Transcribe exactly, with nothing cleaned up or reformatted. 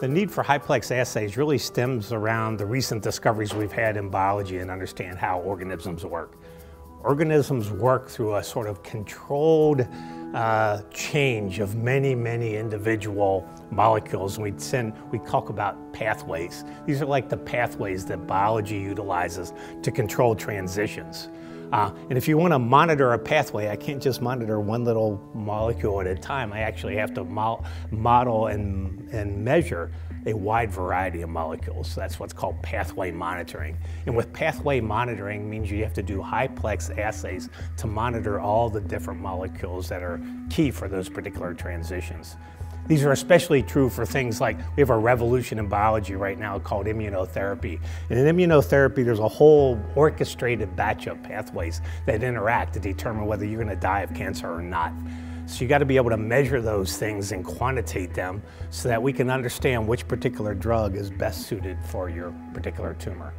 The need for high plex assays really stems around the recent discoveries we've had in biology and understand how organisms work. Organisms work through a sort of controlled uh, change of many, many individual molecules. We, send, we talk about pathways. These are like the pathways that biology utilizes to control transitions. Uh, and if you want to monitor a pathway, I can't just monitor one little molecule at a time. I actually have to mo model and, and measure a wide variety of molecules. So that's what's called pathway monitoring. And with pathway monitoring means you have to do high plex assays to monitor all the different molecules that are key for those particular transitions. These are especially true for things like, we have a revolution in biology right now called immunotherapy. And in immunotherapy, there's a whole orchestrated batch of pathways that interact to determine whether you're going to die of cancer or not. So you got to be able to measure those things and quantitate them so that we can understand which particular drug is best suited for your particular tumor.